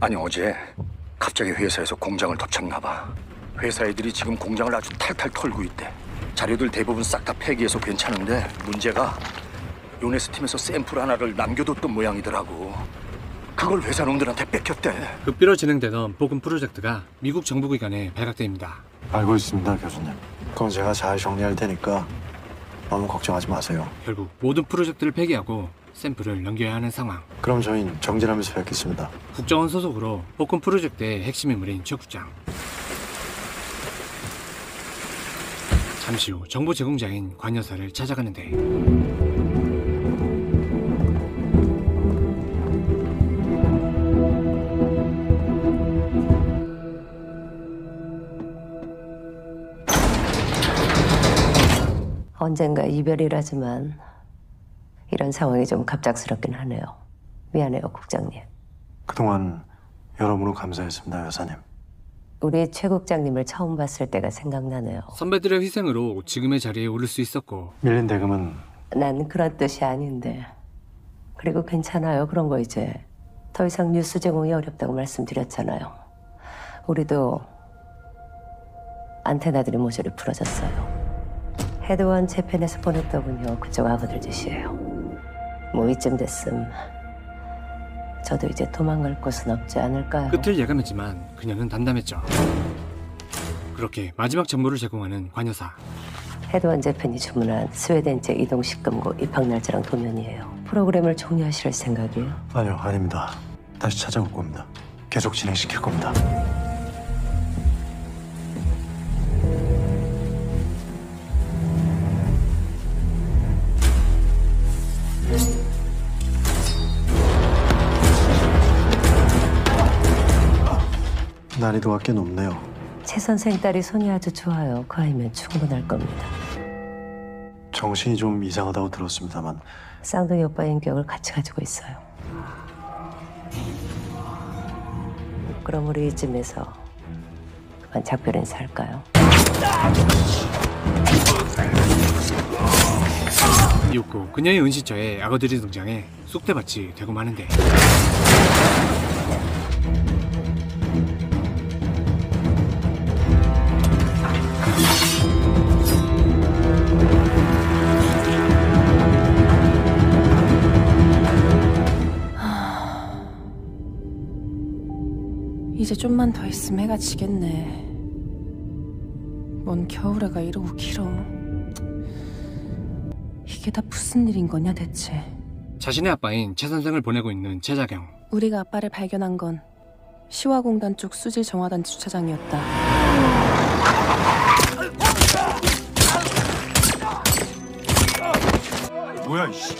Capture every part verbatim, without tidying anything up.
아니, 어제 갑자기 회사에서 공장을 덮쳤나 봐. 회사 애들이 지금 공장을 아주 탈탈 털고 있대. 자료들 대부분 싹 다 폐기해서 괜찮은데 문제가 요네스 팀에서 샘플 하나를 남겨뒀던 모양이더라고. 그걸 회사 놈들한테 뺏겼대. 급비로 진행되던 폭군 프로젝트가 미국 정부기관에 발각됩니다. 알고 있습니다, 교수님. 그럼 제가 잘 정리할 테니까 너무 걱정하지 마세요. 결국 모든 프로젝트를 폐기하고 샘플을 넘겨야 하는 상황. 그럼 저희는 정진하면서 뵙겠습니다. 국정원 소속으로 폭군 프로젝트의 핵심 인물인 최 국장. 잠시 후 정보 제공자인 관 여사를 찾아가는데, 언젠가 이별이라지만 이런 상황이 좀 갑작스럽긴 하네요. 미안해요, 국장님. 그동안 여러모로 감사했습니다, 여사님. 우리 최 국장님을 처음 봤을 때가 생각나네요. 선배들의 희생으로 지금의 자리에 오를 수 있었고, 밀린 대금은... 난 그런 뜻이 아닌데. 그리고 괜찮아요, 그런 거 이제. 더 이상 뉴스 제공이 어렵다고 말씀드렸잖아요. 우리도 안테나들이 모조리 부러졌어요. 헤드원 재팬에서 보냈더군요. 그쪽 아군들 짓이에요. 뭐 이쯤 됐음 저도 이제 도망갈 곳은 없지 않을까요? 끝을 예감했지만 그녀는 담담했죠. 그렇게 마지막 정보를 제공하는 관 여사. 헤드원 재팬이 주문한 스웨덴제 이동식금고 입학 날짜랑 도면이에요. 프로그램을 종료하실 생각이에요? 아니요, 아닙니다. 다시 찾아올 겁니다. 계속 진행시킬 겁니다. 난이도가 꽤 높네요. 최 선생 딸이 손이 아주 좋아요. 그 아이면 충분할 겁니다. 정신이 좀 이상하다고 들었습니다만, 쌍둥이 오빠 인격을 같이 가지고 있어요. 그럼 우리 이쯤에서 그만 작별 인사할까요? 이윽고 그녀의 은신처에 악어들이 등장해 쑥대밭이 되고 마는데, 이제 좀만 더 있으면 해가 지겠네. 뭔 겨울에가 이러고 길어. 이게 다 무슨 일인 거냐 대체. 자신의 아빠인 최 선생을 보내고 있는 최자경. 우리가 아빠를 발견한 건 시화공단 쪽 수질 정화단 주차장이었다. 뭐야 이씨.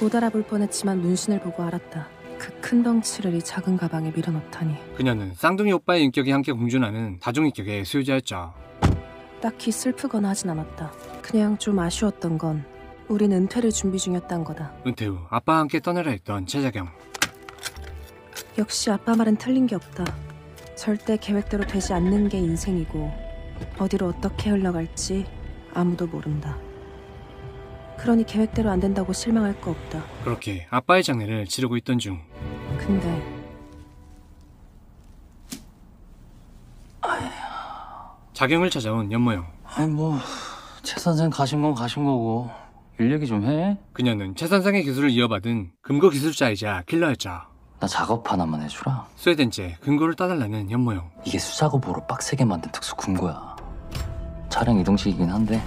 못 알아볼 뻔했지만 문신을 보고 알았다. 그 큰 덩치를 이 작은 가방에 밀어넣다니. 그녀는 쌍둥이 오빠의 인격이 함께 공존하는 다중인격의 소유자였죠. 딱히 슬프거나 하진 않았다. 그냥 좀 아쉬웠던 건 우린 은퇴를 준비 중이었단 거다. 은퇴 후 아빠와 함께 떠나려 했던 최자경. 역시 아빠 말은 틀린 게 없다. 절대 계획대로 되지 않는 게 인생이고 어디로 어떻게 흘러갈지 아무도 모른다. 그러니 계획대로 안 된다고 실망할 거 없다. 그렇게 아빠의 장례를 치르고 있던 중. 근데 아휴... 자경을 찾아온 연모형. 아니 뭐 최 선생 가신 건 가신 거고 일 얘기 좀 해. 그녀는 최 선생의 기술을 이어받은 금고 기술자이자 킬러였죠. 나 작업 하나만 해주라. 스웨덴제 금고를 따달라는 연모형. 이게 수작업으로 빡세게 만든 특수 금고야. 차량 이동식이긴 한데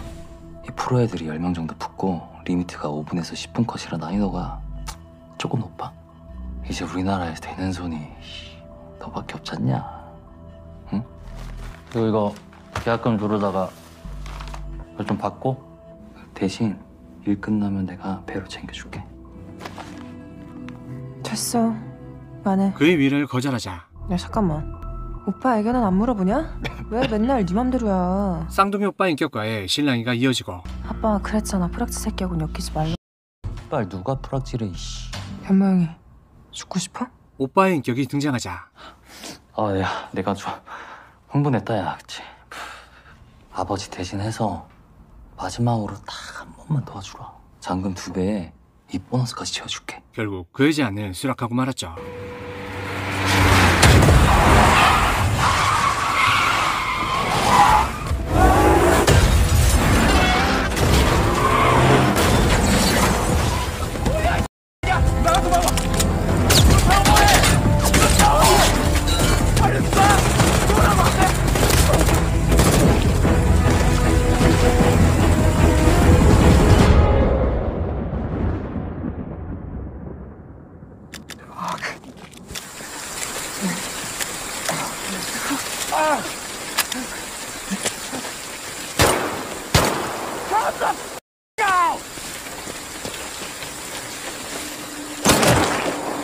이 프로 애들이 열 명 정도 붙고 리미트가 오 분에서 십 분 컷이라 난이도가 조금 높아. 이제 우리나라에서 되는 손이 너밖에 없잖냐. 응? 그리고 이거 계약금 조르다가 좀 받고 대신 일 끝나면 내가 배로 챙겨줄게. 됐어, 만해. 그의 위를 거절하자. 야 잠깐만, 오빠 애견은 안 물어보냐? 왜 맨날 네 맘대로야. 쌍둥이 오빠 인격과의 실랑이가 이어지고. 아빠가 그랬잖아, 프락치 새끼하고는 엮이지 말라. 빨 누가 프락치래 이씨. 변모형이 죽고 싶어? 오빠의 인격이 등장하자. 아, 야, 내가 좀 흥분했다, 야, 그치? 아버지 대신해서 마지막으로 딱 한 번만 도와주라. 잔금 두 배에 이 보너스까지 채워줄게. 결국 그의 제안은 수락하고 말았죠.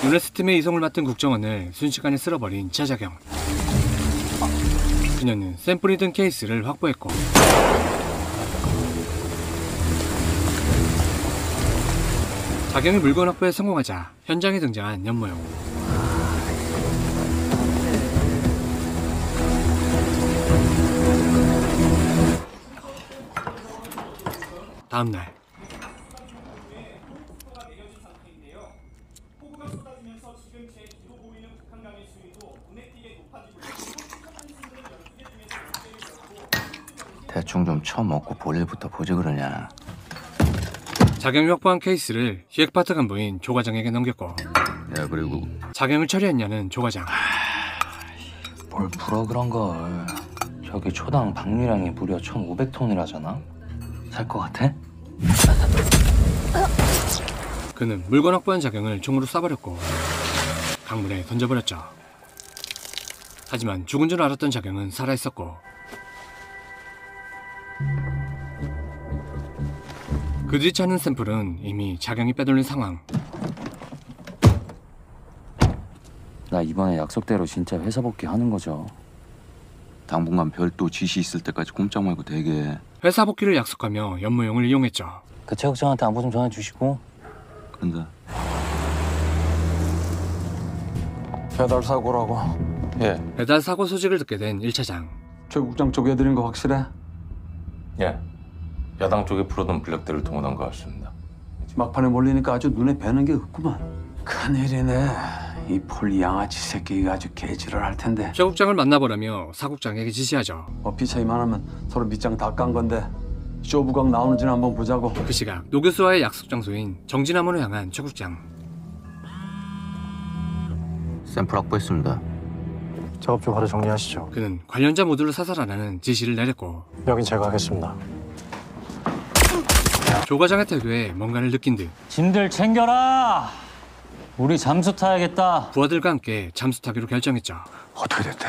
눈에 스팀의 이성을 맡은 국정원을 순식간에 쓸어버린 차자경. 그녀는 샘플이 든 케이스를 확보했고 자경이 물건 확보에 성공하자 현장에 등장한 연모용. 다음날 대충 좀 처먹고 볼일부터 보지 그러냐. 자경이 확보한 케이스를 기획파트 간부인 조과장에게 넘겼고, 야, 그리고 자경을 처리했냐는 조과장. 아, 뭘 불어 그런걸. 저기 초당 방류량이 무려 천오백 톤이라잖아 살 것 같아? 그는 물건 확보한 자경을 총으로 쏴버렸고 강물에 던져버렸죠. 하지만 죽은 줄 알았던 자경은 살아있었고 그 뒤 찾는 샘플은 이미 자경이 빼돌린 상황. 나 이번에 약속대로 진짜 회사 복귀하는 거죠. 당분간 별도 지시 있을 때까지 꼼짝 말고 대게. 회사 복귀를 약속하며 연무용을 이용했죠. 그 체육장한테 안부 좀 전해주시고. 그런다. 배달 사고라고. 예. 배달 사고 소식을 듣게 된 일 차장. 최 국장 쪽 애들인 거 확실해? 예. 야당 쪽에 풀어둔 블랙대를 동원한 것 같습니다. 막판에 몰리니까 아주 눈에 뵈는 게 없구만. 큰일이네. 이 폴 양아치 새끼가 아주 개질을 할 텐데. 최 국장을 만나보라며 사국장에게 지시하죠. 어피 차이만 하면 서로 밑장 다 깐 건데 쇼부각 나오는지는 한번 보자고. 그 시각 노 교수와의 약속 장소인 정진암원을 향한 최 국장. 샘플 확보했습니다. 작업 좀 바로 정리하시죠. 그는 관련자 모두를 사살하라는 지시를 내렸고, 여긴 제가 하겠습니다. 조과장의 태도에 뭔가를 느낀 듯. 짐들 챙겨라! 우리 잠수 타야겠다. 부하들과 함께 잠수 타기로 결정했죠. 어떻게 됐대?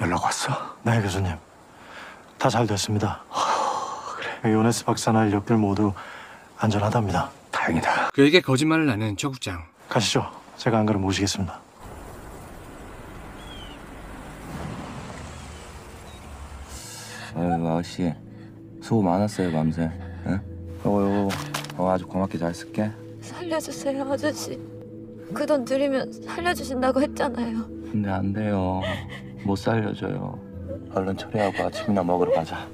연락 왔어? 네, 교수님. 다 잘 됐습니다. 어, 그래. 요네스 박사나 인력들 모두 안전하답니다. 다행이다. 그에게 거짓말을 하는 최 국장. 가시죠. 제가 안 그러면 모시겠습니다. 아이고, 아저씨. 수고 많았어요, 밤새. 응? 요거 요거 어, 아주 고맙게 잘 쓸게. 살려주세요, 아저씨. 그 돈 드리면 살려주신다고 했잖아요. 근데 안 돼요. 못 살려줘요. 얼른 처리하고 아침이나 먹으러 가자.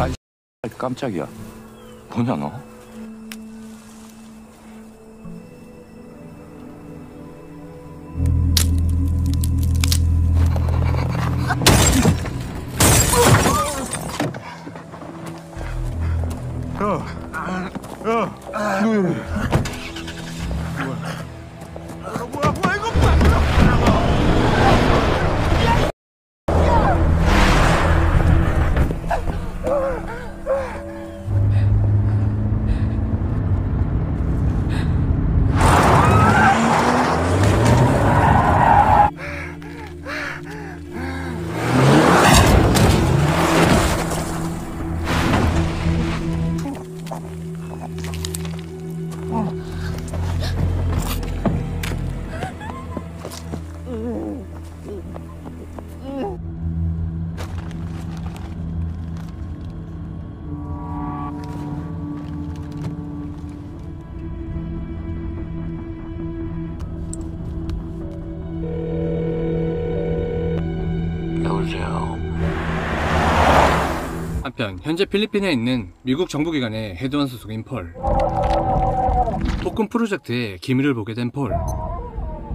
아이 깜짝이야. 뭐냐 너? 어. 한편 현재 필리핀에 있는 미국 정부기관의 헤드원 소속인 폴 토큰 프로젝트의 기밀을 보게 된 폴.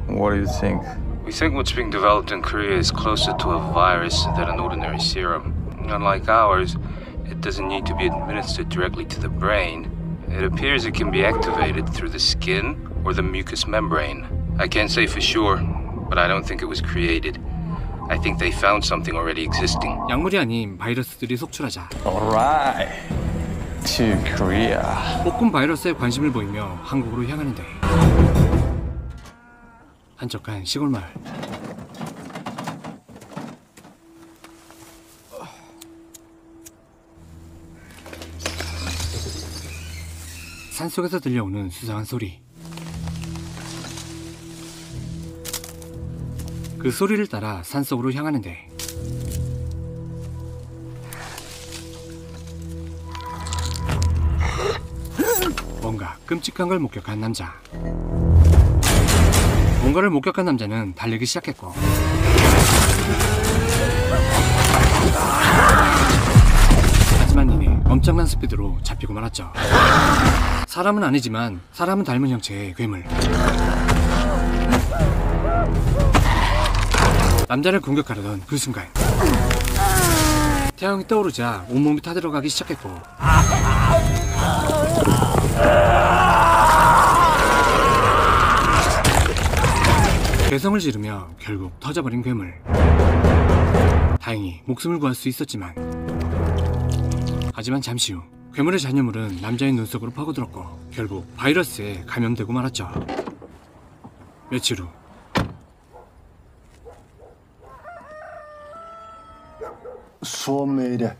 What do you think? We think what's being developed in Korea is closer to a virus than an ordinary serum. Unlike ours, it doesn't need to be administered directly to the brain. It appears it can be activated through the skin or the mucous membrane. I can't say for sure, but I don't think it was created. I think they found something already existing. 약물이 아닌 바이러스들이 속출하자. Alright, to Korea. 폭군 바이러스에 관심을 보이며 한국으로 향하는데 한적한 시골 마을. 산속에서 들려오는 수상한 소리. 그 소리를 따라 산속으로 향하는데 뭔가 끔찍한 걸 목격한 남자. 뭔가를 목격한 남자는 달리기 시작했고 하지만 이내 엄청난 스피드로 잡히고 말았죠. 사람은 아니지만 사람은 닮은 형체의 괴물. 남자를 공격하려던 그 순간 태양이 떠오르자 온몸이 타들어가기 시작했고 괴성을 지르며 결국 터져버린 괴물. 다행히 목숨을 구할 수 있었지만 하지만 잠시 후 괴물의 잔여물은 남자의 눈 속으로 파고들었고 결국 바이러스에 감염되고 말았죠. 며칠 후 수원메일의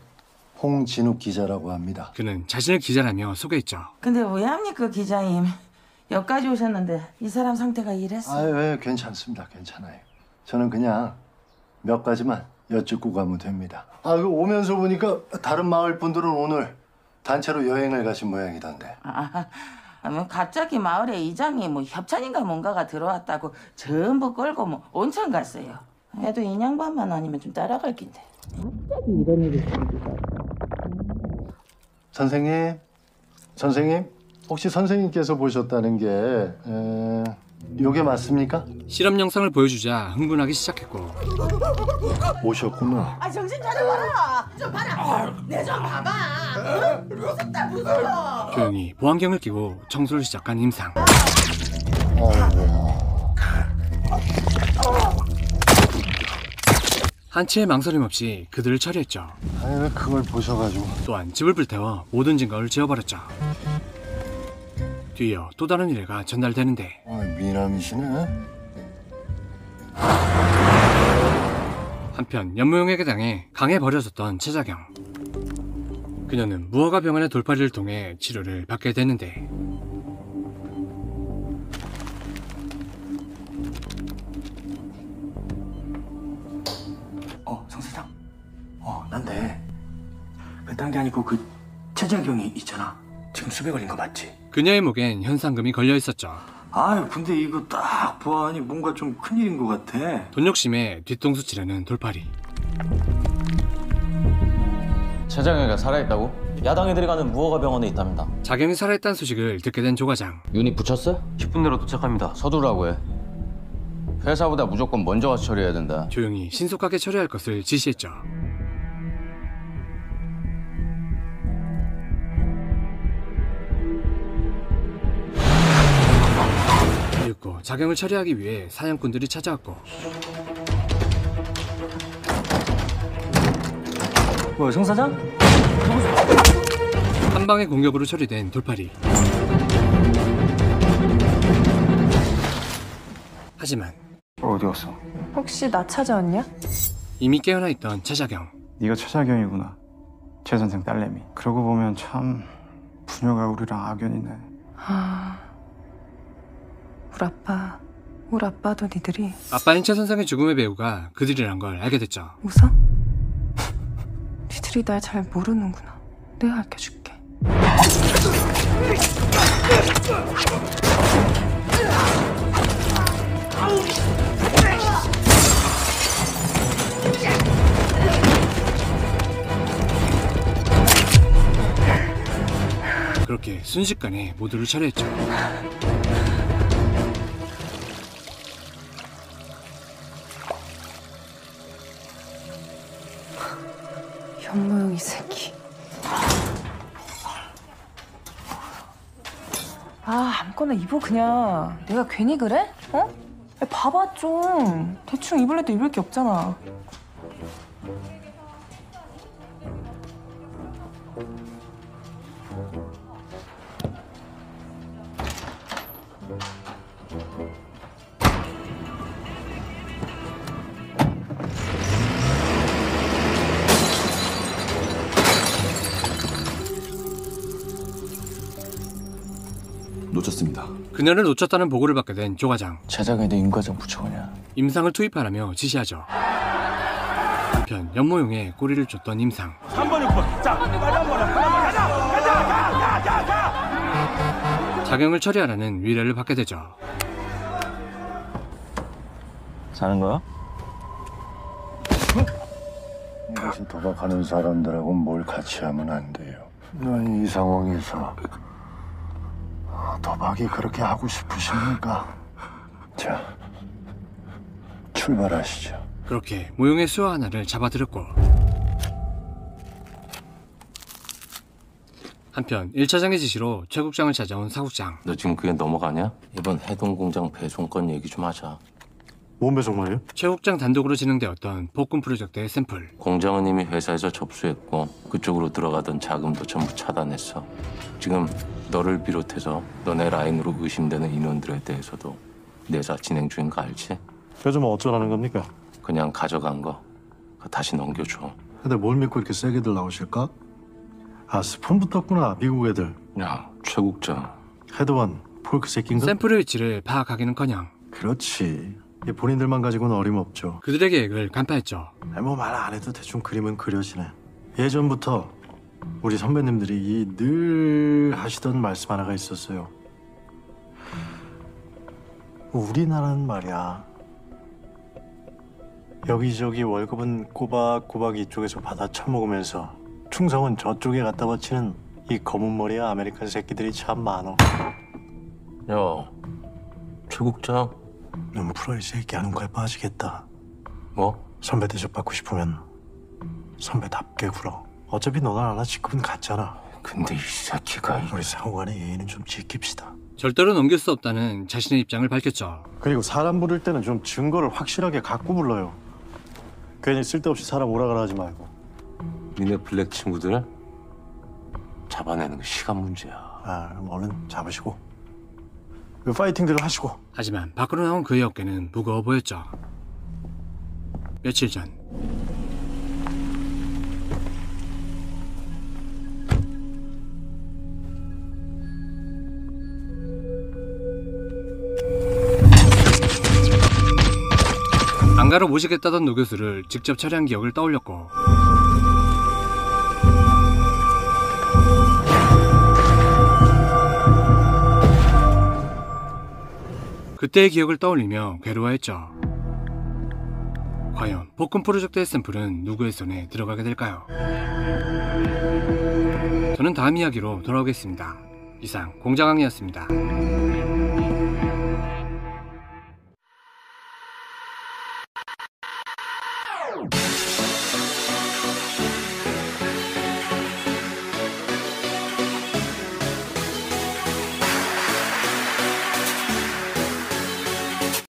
홍진욱 기자라고 합니다. 그는 자신을 기자라며 소개했죠. 근데 왜 합니까 기자님? 여기까지 오셨는데 이 사람 상태가 이랬어요. 아유, 괜찮습니다. 괜찮아요. 저는 그냥 몇 가지만 여쭙고 가면 됩니다. 아, 이거 오면서 보니까 다른 마을 분들은 오늘 단체로 여행을 가신 모양이던데. 아, 뭐 갑자기 마을에 이장이 뭐 협찬인가 뭔가가 들어왔다고 전부 끌고 뭐 온천 갔어요. 애도 인양반만 아니면 좀 따라갈 긴데. 갑자기 이런 일이 생기다. 선생님, 선생님, 혹시 선생님께서 보셨다는 게 에, 요게 맞습니까? 실험 영상을 보여주자 흥분하기 시작했고. 오셨구나. 아 정신 차려봐라. 좀 봐라. 내 좀 봐봐. 응? 무섭다 무서워. 조용히 보안경을 끼고 청소를 시작한 임상. 한치의 망설임 없이 그들을 처리했죠. 아니 왜 그걸 보셔가지고. 또한 집을 불태워 모든 증거를 지워버렸죠. 뒤이어 또 다른 일회가 전달되는데. 아, 미남이시네. 한편 연무용에게 당해 강에 버려졌던 최자경. 그녀는 무허가 병원의 돌팔이를 통해 치료를 받게 되는데 난데 그딴 게 아니고 그 최자경이 있잖아. 지금 수배 걸린 거 맞지? 그녀의 목엔 현상금이 걸려 있었죠. 아유 근데 이거 딱 보아하니 뭔가 좀 큰일인 것 같아. 돈 욕심에 뒤통수 치려는 돌팔이. 최자경이가 살아있다고? 야당 애들이 가는 무허가 병원에 있답니다. 자경이 살아있다는 소식을 듣게 된 조과장. 유닛 붙였어? 십 분 내로 도착합니다. 서두라고 해. 회사보다 무조건 먼저 와서 처리해야 된다. 조용히 신속하게 처리할 것을 지시했죠. 자경을 처리하기 위해 사냥꾼들이 찾아왔고. 뭐야 성사장? 한 방의 공격으로 처리된 돌팔이. 하지만 어디 갔어? 혹시 나 찾아왔냐? 이미 깨어나 있던 최자경. 네가 최자경이구나. 최 선생 딸내미. 그러고 보면 참 부녀가 우리랑 악연이네. 하... 우리 아빠, 우리 아빠도 니들이. 아빠인 최 선생의 죽음의 배우가 그들이란 걸 알게 됐죠. 웃어? 니들이 날 잘 모르는구나. 내가 알려줄게. 그렇게 순식간에 모두를 처리했죠. 현모형 이 새끼. 아, 아무거나 입어 그냥. 내가 괜히 그래? 어? 야, 봐봐 좀. 대충 입을래도 입을 게 없잖아. 놓쳤습니다. 그녀를 놓쳤다는 보고를 받게 된 조과장. 제작에 내 임과장 부처냐. 임상을 투입하라며 지시하죠. 한편 연모용에 꼬리를 줬던 임상. 삼 번, 육 번. 자, 빨리 한 번. 가자, 가자, 가자, 가자, 가. 작용을 처리하라는 위례를 받게 되죠. 자는 거야? 다시 도박하는 사람들하고 뭘 같이 하면 안 돼요. 난 이 상황에서. 도박이 그렇게 하고 싶으십니까? 자, 출발하시죠. 그렇게 모형의 수화 하나를 잡아들였고, 한편 일 차장의 지시로 최국장을 찾아온 사국장. 너 지금 그게 넘어가냐? 이번 해동공장 배송권 얘기 좀 하자. 뭔 배송 말이에요? 최국장 단독으로 진행되었던 폭군 프로젝트의 샘플. 공장은 이미 회사에서 접수했고 그쪽으로 들어가던 자금도 전부 차단했어. 지금 너를 비롯해서 너네 라인으로 의심되는 인원들에 대해서도 내사 진행 중인 거 알지? 요즘은 어쩌라는 겁니까? 그냥 가져간 거 다시 넘겨줘. 근데 뭘 믿고 이렇게 세게들 나오실까? 아, 스폰 붙었구나 미국 애들. 야, 최국장. 헤드원 폴크 새끼인가? 샘플의 위치를 파악하기는커녕. 그렇지. 본인들만 가지고는 어림없죠. 그들의 계획을 간파했죠. 뭐 말 안 해도 대충 그림은 그려지네. 예전부터 우리 선배님들이 이 늘 하시던 말씀 하나가 있었어요. 우리나라는 말이야, 여기저기 월급은 꼬박꼬박 이쪽에서 받아 처먹으면서 충성은 저쪽에 갖다 바치는 이 검은 머리야 아메리칸 새끼들이 참 많어. 야, 최국장. 너무 풀어 이 새끼. 안과에 빠지겠다. 뭐? 선배 대접받고 싶으면 선배답게 굴어. 어차피 너나 나나 직급은 같잖아. 근데 이 새끼가. 우리 상호간의 예의는 좀 지킵시다. 절대로 넘길 수 없다는 자신의 입장을 밝혔죠. 그리고 사람 부를 때는 좀 증거를 확실하게 갖고 불러요. 괜히 쓸데없이 사람 오락가락 하지 말고. 니네 블랙 친구들 잡아내는 게 시간 문제야. 아, 그럼 얼른 잡으시고 그 파이팅들을 하시고. 하지만 밖으로 나온 그의 어깨는 무거워 보였죠. 며칠 전 안가로 모시겠다던 노 교수를 직접 처리한 기억을 떠올렸고, 그때의 기억을 떠올리며 괴로워했죠. 과연 폭군 프로젝트의 샘플은 누구의 손에 들어가게 될까요? 저는 다음 이야기로 돌아오겠습니다. 이상 공장항이었습니다.